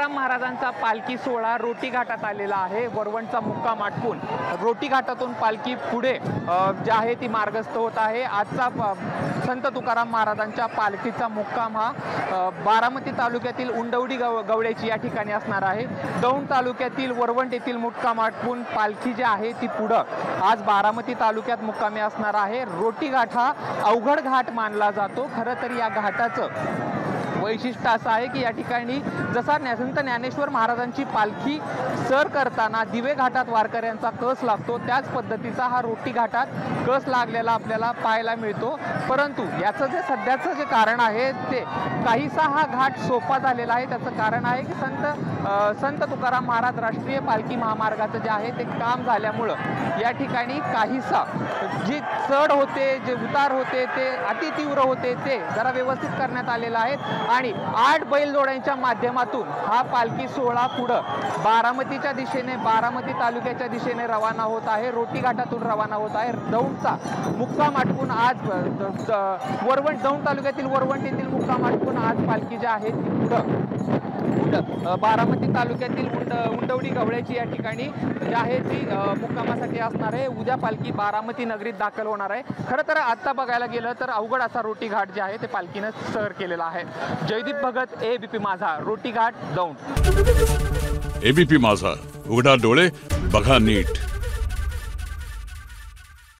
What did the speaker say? तुकाराम महाराजांचा पालखी सोहळा रोटी घाटात आलेला आहे। वरवंडचा मुक्काम आटपून रोटी घाटातून पालखी पुढे जी आहे ती मार्गस्थ होत आहे। आजचा संत तुकाराम महाराजांच्या पालखीचा मुक्काम हा बारामती तालुक्यातील उंडवडी गवळ्याची या ठिकाणी असणार आहे। दौंड तालुक्यातील वरवंड येथील मुक्काम आटपून पालखी जी आहे ती पुढे आज बारामती तालुक्यात मुक्कामी असणार आहे। रोटी घाट हा अवघड घाट मानला जातो। खरं तर या घाटाचं वैशिष्ट्य असं आहे की या ठिकाणी जसा संत ज्ञानेश्वर महाराजांची पालखी सर करताना दिवे घाटात वारकऱ्यांचा कस लागतो, त्याच पद्धतीचा हा रोटी घाटात कस लागलेला आपल्याला पाहायला मिळतो। परंतु याचं जे सध्याचं जे कारण आहे ते काहीसा हा घाट सोपा झालेला आहे। त्याचं कारण आहे की संत तुकाराम महाराज राष्ट्रीय पालखी महामार्गाचं जे आहे ते काम झाल्यामुळं या ठिकाणी काहीसा जी चढ होते, जे उतार होते ते अति तीव्र होते ते जरा व्यवस्थित करण्यात आलेलं आहे। आणि 8 बैलजोड्यांच्या माध्यमातून हा पालखी सोहळा पुढे बारामतीच्या दिशेने, बारामती तालुक्याच्या दिशेने रवाना होत आहे, रोटी घाटातून रवाना होत आहे। दौंडचा मुक्काम आटपून आज वरवंड, दौंड तालुक्यातील वरवंड येथील मुक्काम आटपून आज पालखी जी आहे ती पुढे बारामती तालुक्यातील उंडवडी गवळ्याची या ठिकाणी जी आहे ती मुक्कामासाठी असणार आहे। उद्या पालखी बारामती नगरीत दाखल होणार आहे। खरं तर आत्ता बघायला गेलं तर अवघड असा रोटी घाट जे आहे ते पालखीनं सर केलेला आहे। जयदीप भगत, एबीपी माझा, रोटी घाट, दौंड। एबीपी माझा, उघडा डोळे बघा नीट।